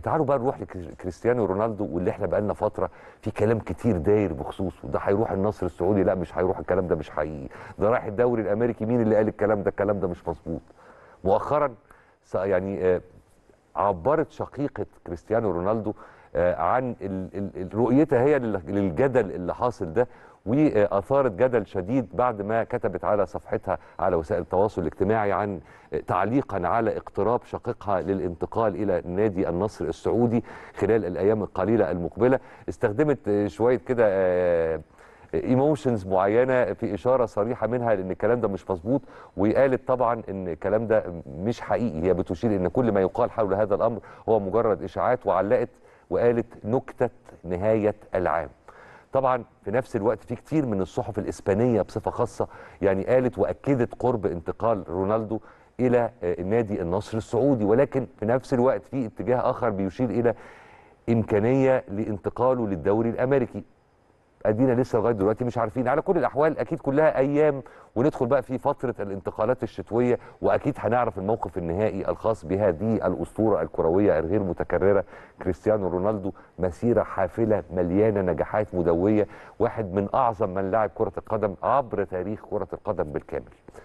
تعالوا بقى نروح لكريستيانو رونالدو، واللي احنا بقالنا فتره في كلام كتير داير بخصوصه، ده هيروح النصر السعودي، لا مش هيروح، الكلام ده مش حقيقي، ده رايح الدوري الامريكي، مين اللي قال الكلام ده؟ الكلام ده مش مظبوط. مؤخرا يعني عبرت شقيقه كريستيانو رونالدو عن رؤيتها هي للجدل اللي حاصل ده، وأثارت جدل شديد بعد ما كتبت على صفحتها على وسائل التواصل الاجتماعي عن تعليقا على اقتراب شقيقها للانتقال إلى نادي النصر السعودي خلال الأيام القليلة المقبلة. استخدمت شوية كده ايموشنز معينه في اشاره صريحه منها لان الكلام ده مش مظبوط، وقالت طبعا ان الكلام ده مش حقيقي، هي بتشير ان كل ما يقال حول هذا الامر هو مجرد اشاعات، وعلقت وقالت نكته نهايه العام. طبعا في نفس الوقت في كتير من الصحف الاسبانيه بصفه خاصه يعني قالت واكدت قرب انتقال رونالدو الى نادي النصر السعودي، ولكن في نفس الوقت في اتجاه اخر بيشير الى امكانيه لانتقاله للدوري الامريكي. ادينا لسه لغايه دلوقتي مش عارفين. على كل الاحوال اكيد كلها ايام، وندخل بقى في فتره الانتقالات الشتويه، واكيد هنعرف الموقف النهائي الخاص بهذه الاسطوره الكرويه الغير متكرره كريستيانو رونالدو. مسيره حافله مليانه نجاحات مدويه، واحد من اعظم من لعب كره القدم عبر تاريخ كره القدم بالكامل.